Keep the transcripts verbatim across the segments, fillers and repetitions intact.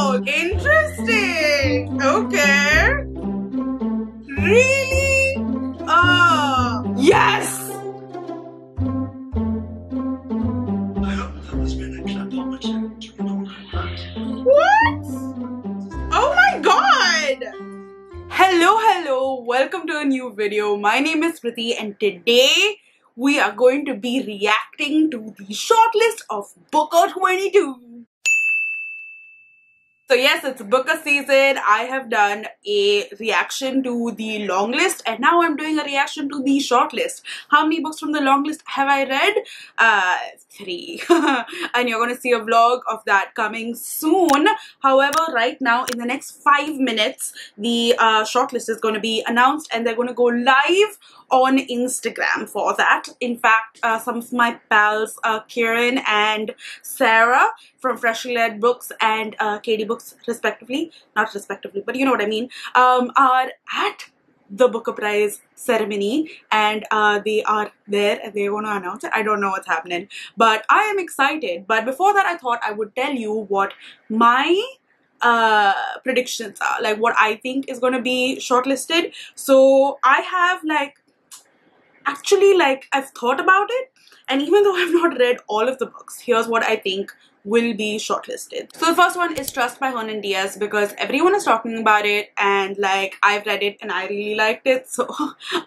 Oh, interesting. Okay. Really? Oh, yes. What? Oh my God. Hello, hello. Welcome to a new video. My name is Prithi and today we are going to be reacting to the shortlist of Booker twenty-two. So yes, it's Booker season. I have done a reaction to the long list and now I'm doing a reaction to the short list. How many books from the long list have I read? Uh, three. And you're going to see a vlog of that coming soon. However, right now in the next five minutes, the uh, short list is going to be announced and they're going to go live on Instagram for that. In fact, uh, some of my pals, uh, Kieran and Sarah from Freshly Read Books and uh, K D Books respectively, not respectively, but you know what I mean, um, are at the Booker Prize ceremony and uh, they are there and they're going to announce it. I don't know what's happening, but I am excited. But before that, I thought I would tell you what my uh predictions are, like what I think is going to be shortlisted. So I have like Actually, like, I've thought about it, and even though I've not read all of the books, here's what I think will be shortlisted. So the first one is Trust by Hernan Diaz, because everyone is talking about it, and like, I've read it and I really liked it, so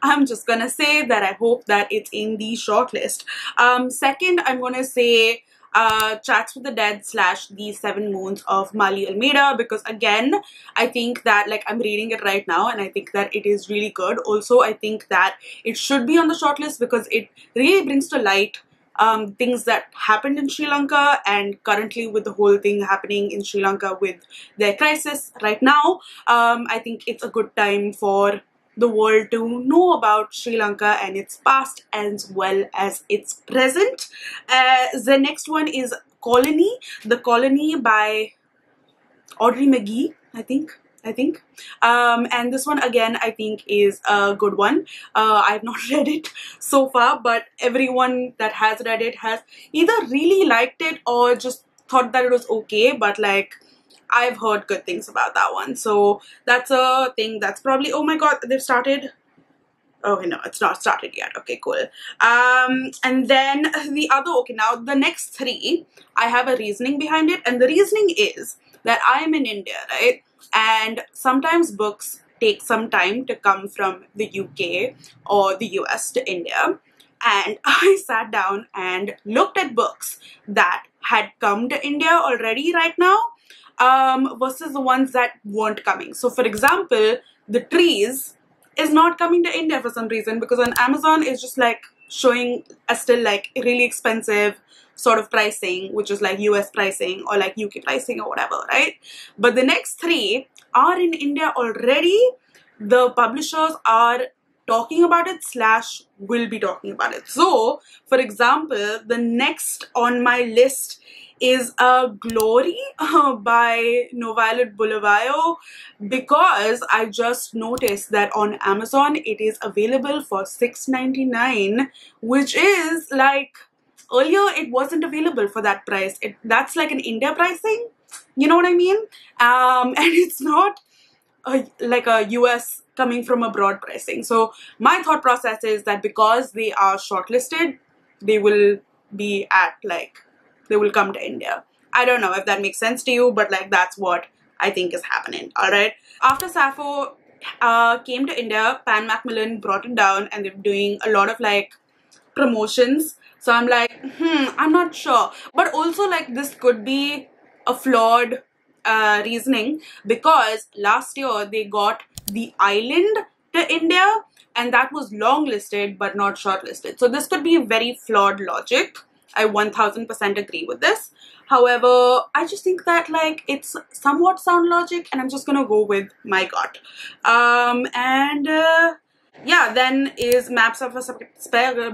I'm just gonna say that I hope that it's in the shortlist. Um, second, I'm gonna say uh, Chats with the Dead slash The Seven Moons of Maali Almeida, because again, I think that, like, I'm reading it right now and I think that it is really good. Also, I think that it should be on the shortlist because it really brings to light um, things that happened in Sri Lanka and currently with the whole thing happening in Sri Lanka with their crisis right now. Um, I think it's a good time for the world to know about Sri Lanka and its past as well as its present. Uh, the next one is Colony, The Colony by Audrey Magee, I think. I think. Um, and this one again, I think is a good one. Uh, I've not read it so far, but everyone that has read it has either really liked it or just thought that it was okay, but like, I've heard good things about that one. So that's a thing that's probably, oh my God, they've started. Oh no, it's not started yet. Okay, cool. Um, and then the other, okay, now the next three, I have a reasoning behind it. And the reasoning is that I am in India, right? And sometimes books take some time to come from the U K or the U S to India. And I sat down and looked at books that had come to India already right now. Um, versus the ones that weren't coming. So for example, The Trees is not coming to India for some reason because on Amazon it's just like showing as still like really expensive sort of pricing, which is like U S pricing or like U K pricing or whatever, right? But the next three are in India already. The publishers are talking about it slash will be talking about it. So for example, the next on my list is uh, Glory uh, by NoViolet Bulawayo, because I just noticed that on Amazon it is available for six ninety-nine, which is like, earlier it wasn't available for that price. It, that's like an India pricing, you know what I mean? Um, and it's not a, like a U S coming from abroad pricing. So my thought process is that because they are shortlisted, they will be at like, they will come to India. I don't know if that makes sense to you, but like that's what I think is happening, all right? After Sappho uh, came to India, Pan Macmillan brought it down and they're doing a lot of like promotions. So I'm like, hmm, I'm not sure. But also like this could be a flawed uh, reasoning because last year they got The Island to India and that was long-listed but not shortlisted. So this could be a very flawed logic. I one thousand percent agree with this. However, I just think that like it's somewhat sound logic and I'm just gonna go with my gut. Um, and uh, yeah, then is Maps of a Spectacular,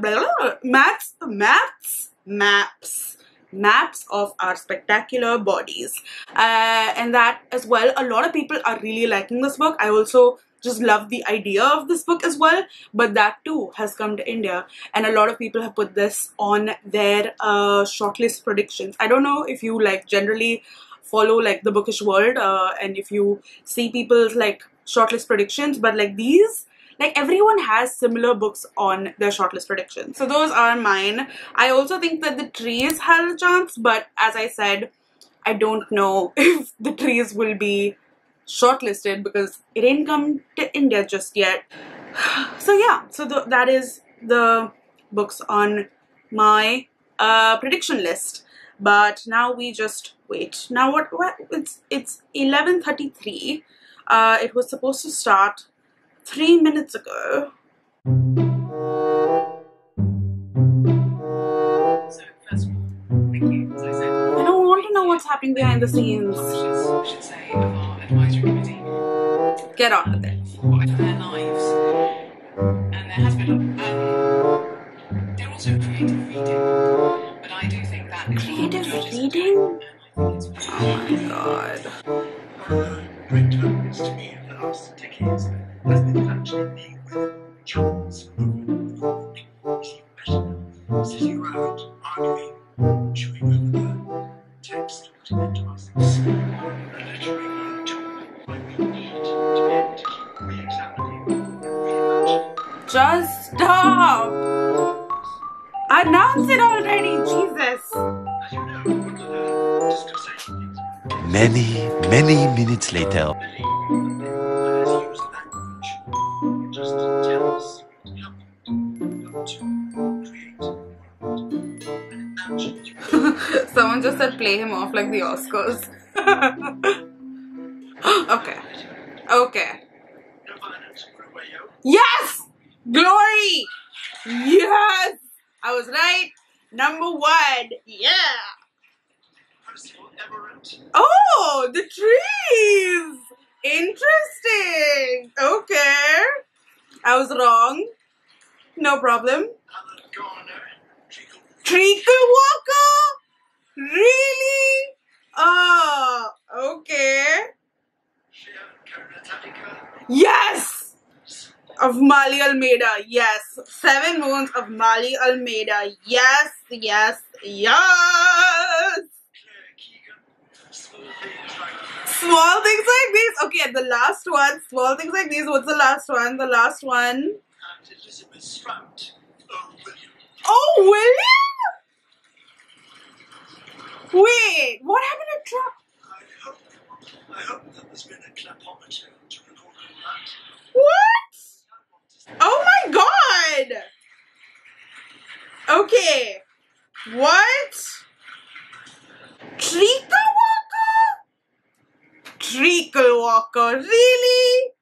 Maps, Maps, Maps, Maps of Our Spectacular Bodies. Uh, and that as well, a lot of people are really liking this book. I also just love the idea of this book as well, but that too has come to India and a lot of people have put this on their uh, shortlist predictions. I don't know if you like generally follow like the bookish world, uh, and if you see people's like shortlist predictions, but like these, like everyone has similar books on their shortlist predictions. So those are mine. I also think that The Trees had a chance, but as I said, I don't know if The Trees will be shortlisted because it ain't come to India just yet. So yeah, so the, that is the books on my uh, prediction list. But now we just wait. Now what? What? It's it's eleven thirty-three. Uh, it was supposed to start three minutes ago. So first of all, thank you. As I said, I don't want to know what's happening behind the scenes. I should say of our advisory committee. Get on with it. For their lives, and there has been. Um, they're also creative reading. But I do think that creative reading? Oh my god. Great happens to me in the last decades has been actually being with chums who keep better, sitting around, arguing, chewing over the text that meant to us, and literally a tool by which we need to keep re-examining, re-imagining. Just stop! Announce it already, Jesus! Many, many minutes later. Someone just said play him off like the Oscars. Okay. Okay. Yes! Glory! Yes! I was right. Number one. Yeah. Oh, The Trees. Interesting. Okay. I was wrong. No problem. Treacle Walker? Really? Oh, okay. Yes. Of Maali Almeida, yes. Seven Moons of Maali Almeida, yes, yes, yes. Small Things Like These. Okay, the last one. Small Things Like These. What's the last one? The last one. Oh, William? Wait, what happened to Trump? I hope, I hope that there's been a clapometer to record all that. What? Oh my god! Okay. What? Treacle Walker? Treacle Walker, really?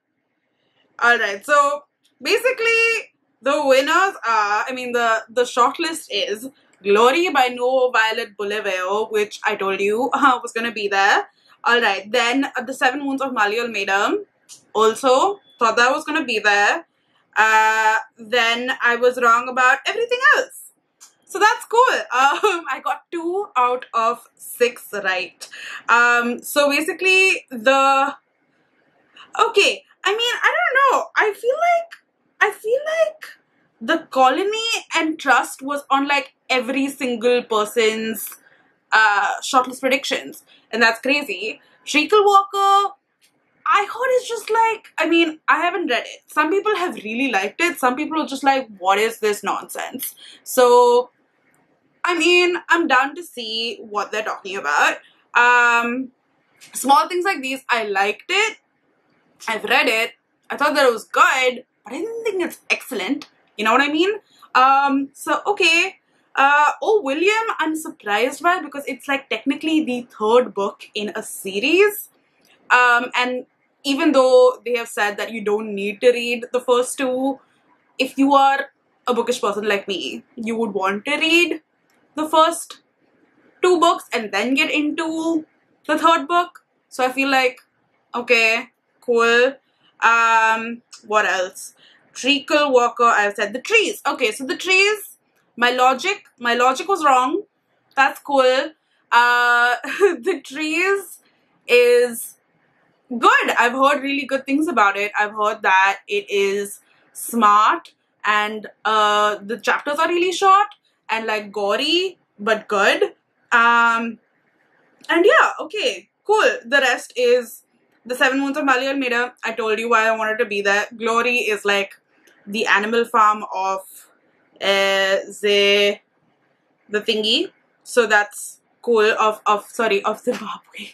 Alright, so basically the winners are, I mean the, the shortlist is Glory by NoViolet Bulawayo, which I told you uh, was gonna be there. Alright, then uh, The Seven Moons of Maali Almeida, also thought that was gonna be there. Uh, then I was wrong about everything else. So that's cool. Um, I got two out of six right. Um, so basically the... Okay, I mean, I don't know. I feel like... I feel like The Colony and Trust was on like every single person's uh, shortlist predictions. And that's crazy. Treacle Walker... I heard it's just like, I mean, I haven't read it. Some people have really liked it. Some people are just like, what is this nonsense? So, I mean, I'm down to see what they're talking about. Um, Small Things Like These, I liked it. I've read it. I thought that it was good, but I didn't think it's excellent. You know what I mean? Um, so, okay. Uh, oh, William, I'm surprised by it because it's like technically the third book in a series. Um, and even though they have said that you don't need to read the first two, if you are a bookish person like me, you would want to read the first two books and then get into the third book. So I feel like, okay, cool. Um, what else? Treacle Walker, I've said The Trees. Okay, so The Trees, my logic, my logic was wrong. That's cool. Uh, The Trees is... good. I've heard really good things about it. I've heard that it is smart and uh, the chapters are really short and like gory but good. Um, and yeah, okay. cool. The rest is The Seven Moons of Maali Almeida. I told you why I wanted to be there. Glory is like the animal farm of uh, the, the thingy. So that's cool. Of, of sorry, of Zimbabwe.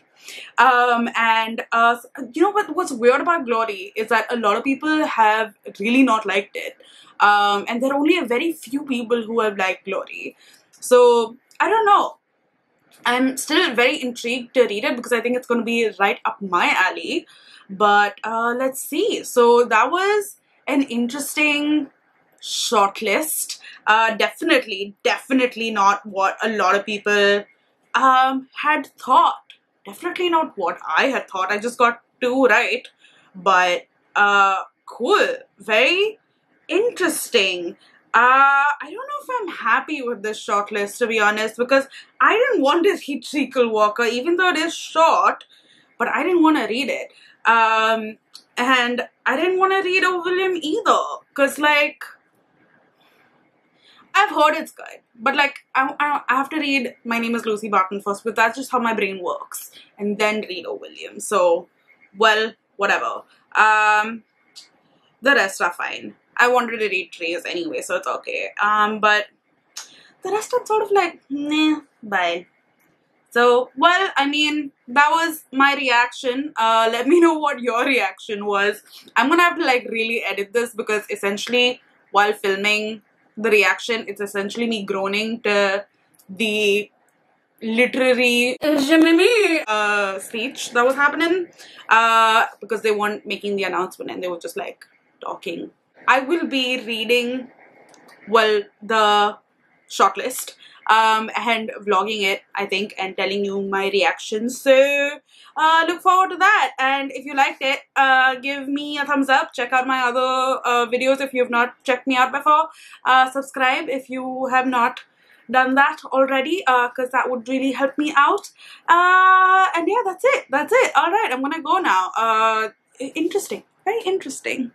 Um, and uh, you know what? What's weird about Glory is that a lot of people have really not liked it. Um, and there are only a very few people who have liked Glory. So I don't know. I'm still very intrigued to read it because I think it's going to be right up my alley. But uh, let's see. So that was an interesting shortlist. Uh, definitely, definitely not what a lot of people um, had thought. Definitely not what I had thought. I just got two right. But uh, cool. Very interesting. Uh, I don't know if I'm happy with this shortlist, to be honest, because I didn't want to read Treacle Walker, even though it is short, but I didn't want to read it. Um, and I didn't want to read William either, because, like, I've heard it's good, but, like, I, I, I have to read My Name is Lucy Barton first, but that's just how my brain works, and then read William. So, well, whatever. Um, the rest are fine. I wanted to read Trees anyway, so it's okay. Um, but the rest are sort of like, nah, bye. So, well, I mean, that was my reaction. Uh, let me know what your reaction was. I'm gonna have to like really edit this because essentially while filming the reaction, it's essentially me groaning to the literary uh, speech that was happening uh, because they weren't making the announcement and they were just like talking. I will be reading, well, the shortlist um, and vlogging it, I think, and telling you my reactions. So, uh, look forward to that. And if you liked it, uh, give me a thumbs up. Check out my other uh, videos if you have not checked me out before. Uh, subscribe if you have not done that already, because uh, that would really help me out. Uh, and yeah, that's it. That's it. All right, I'm going to go now. Uh, interesting. Very interesting.